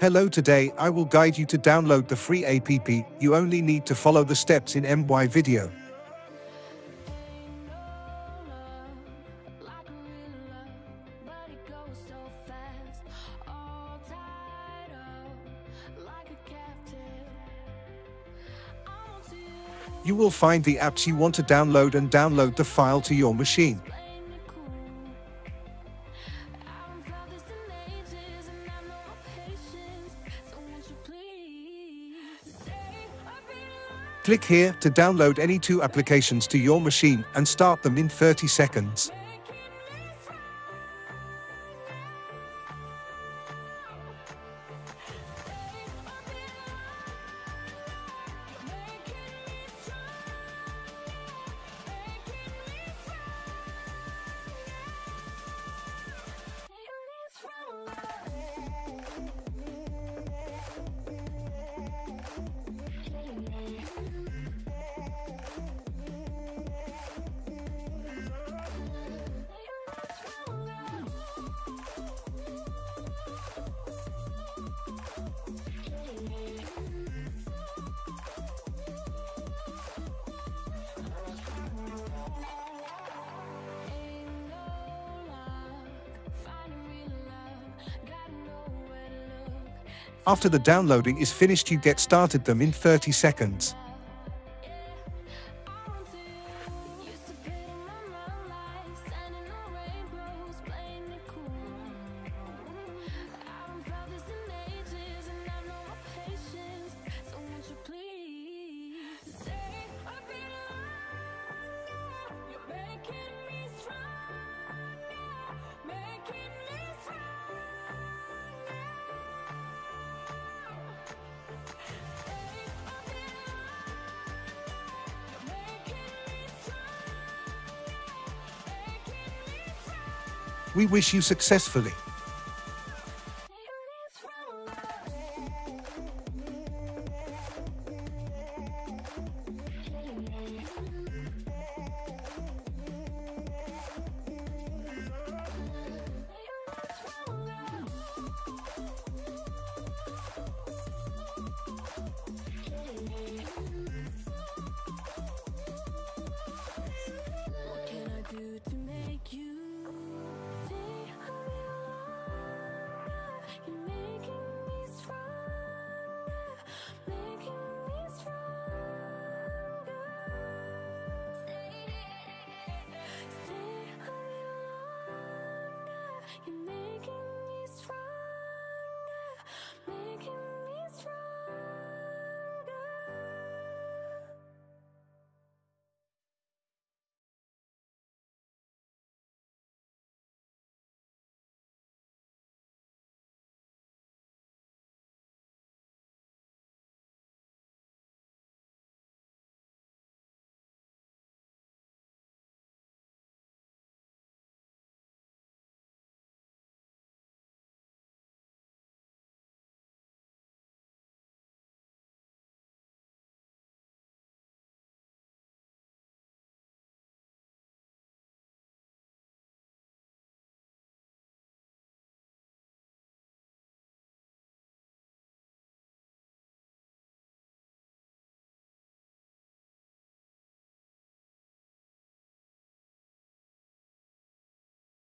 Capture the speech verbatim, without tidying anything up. Hello, today I will guide you to download the free app. You only need to follow the steps in my video. You will find the apps you want to download and download the file to your machine. Click here to download any two applications to your machine and start them in thirty seconds. After the downloading is finished, you get started them in thirty seconds. We wish you successfully. You